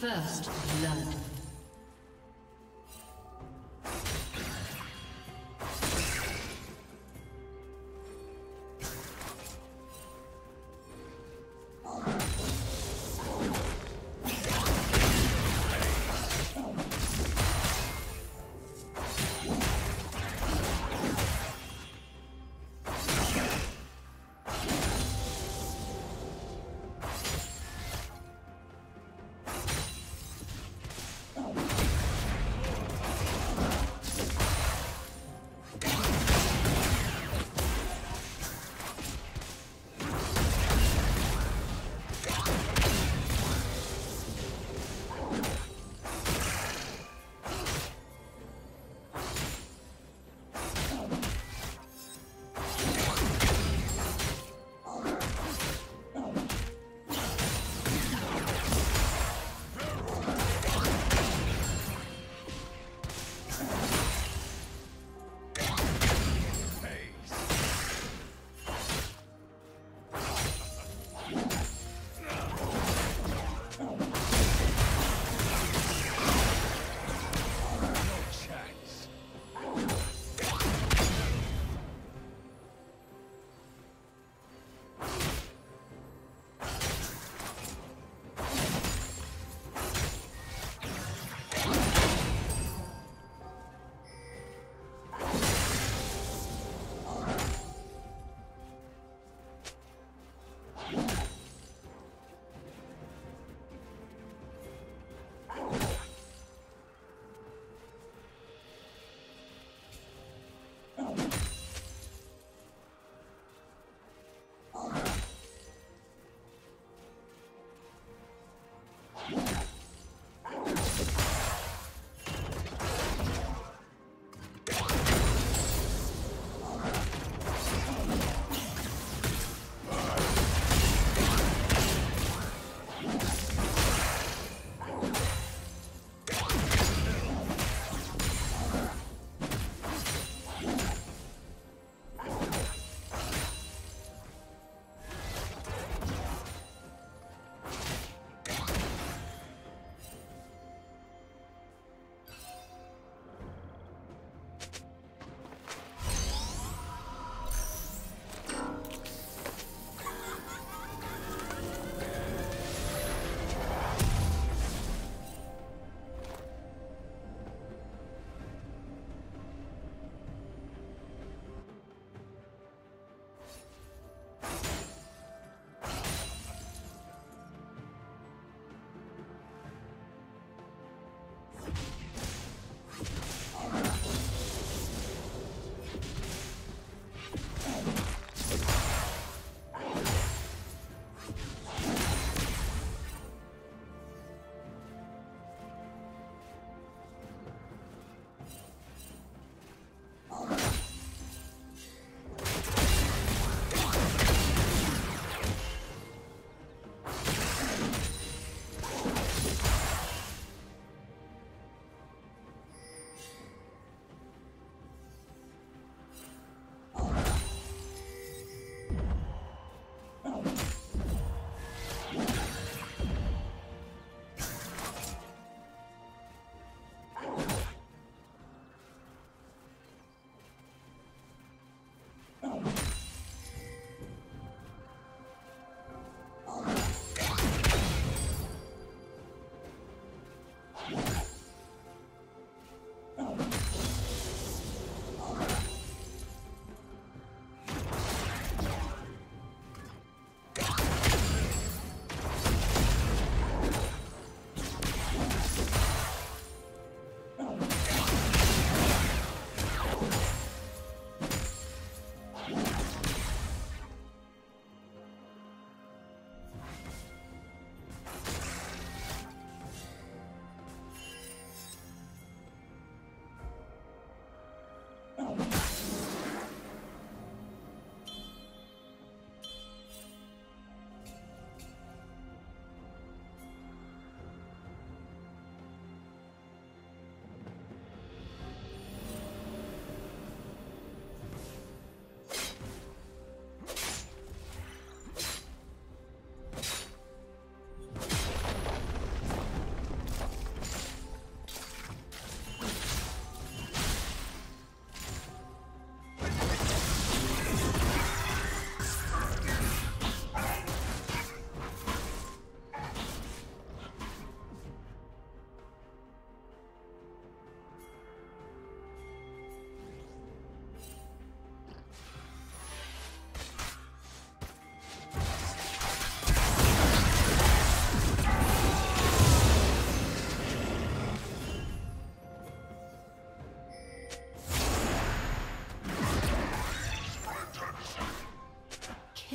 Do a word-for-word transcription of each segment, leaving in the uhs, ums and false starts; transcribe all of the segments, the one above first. First blood.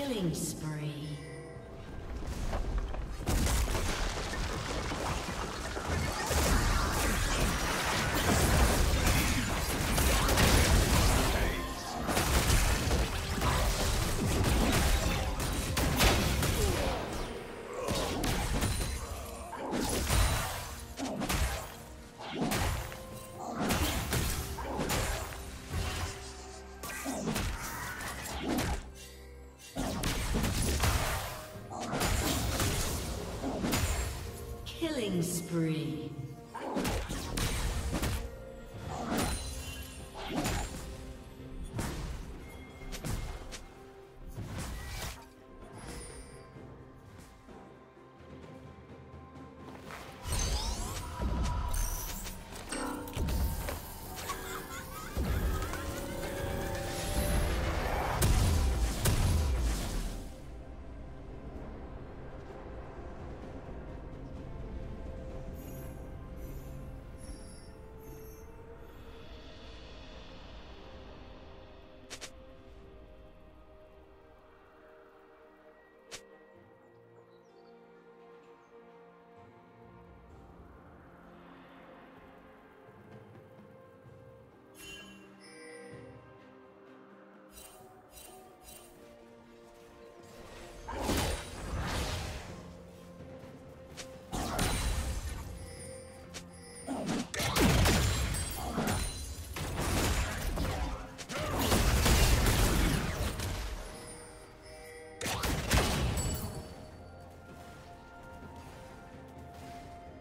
Killing spree. Killing spree.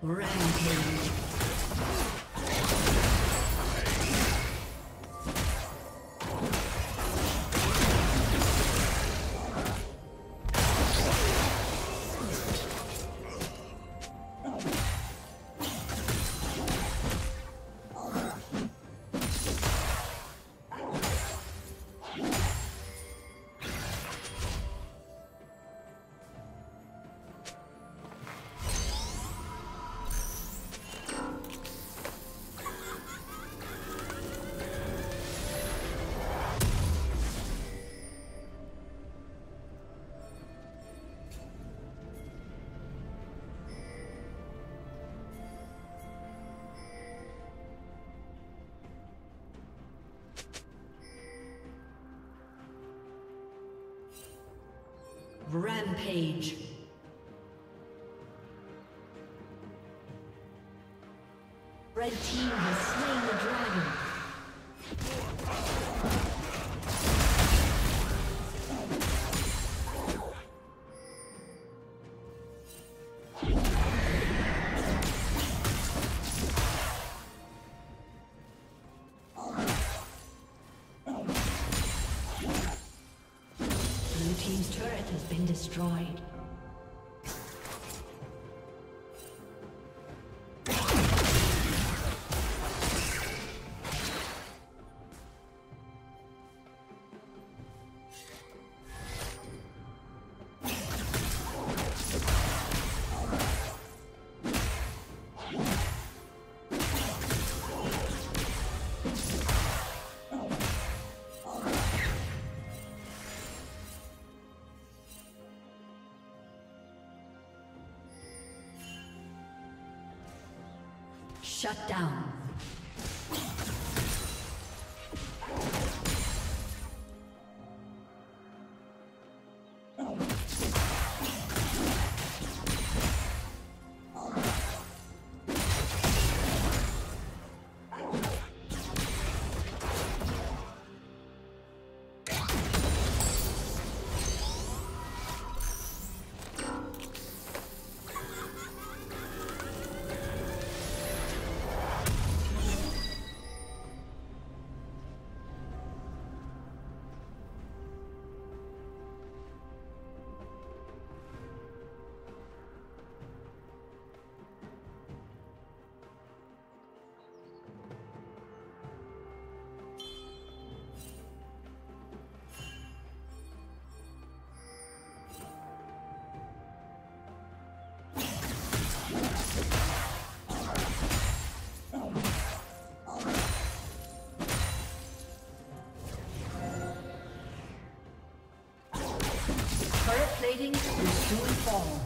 Rampage. Rampage. Red team has slain the dragon. Destroyed. Shut down. plating will soon fall.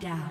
Down.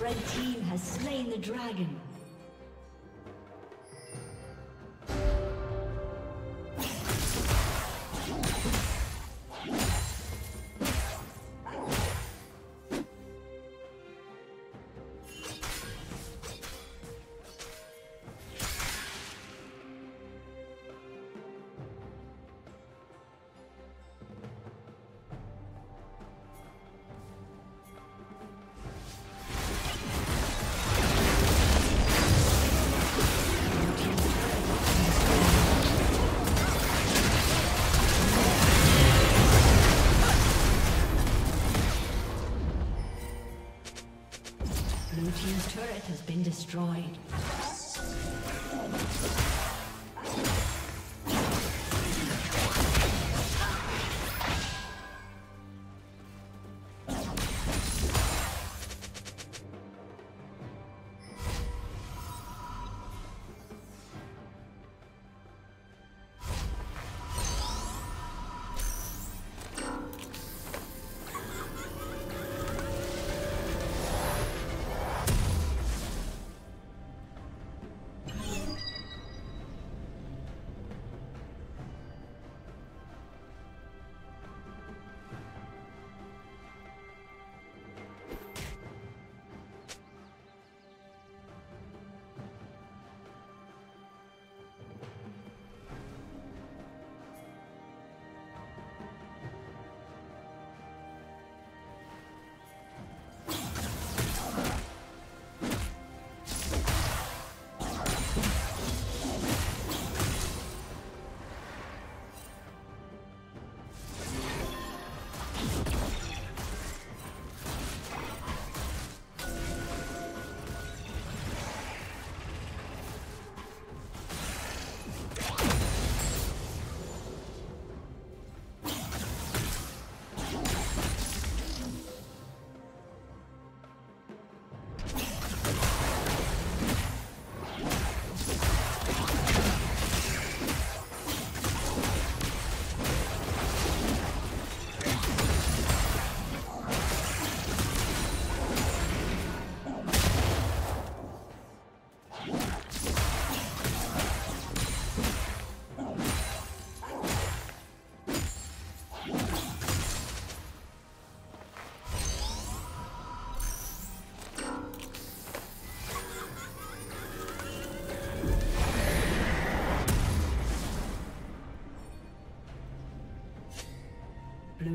Red team has slain the dragon. Has been destroyed.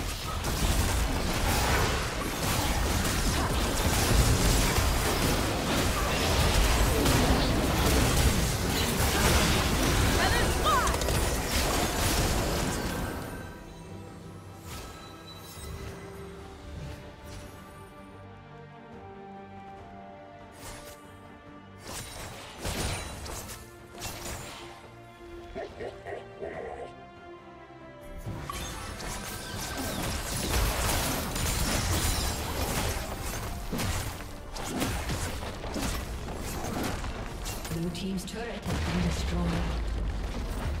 Blue team's turret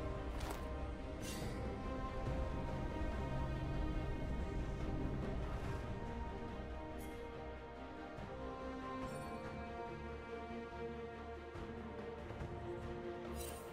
has been destroyed.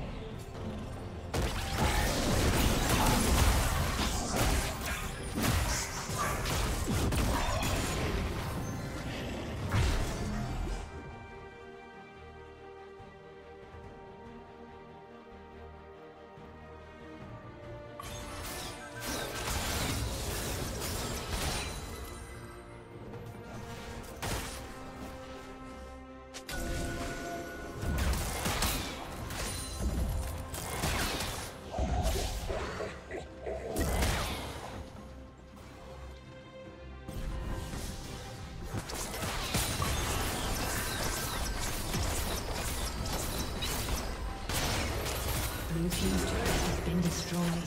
The team's turret has been destroyed.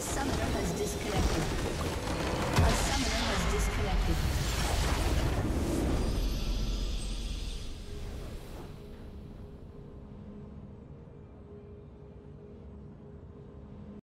A summoner has disconnected. A summoner has disconnected.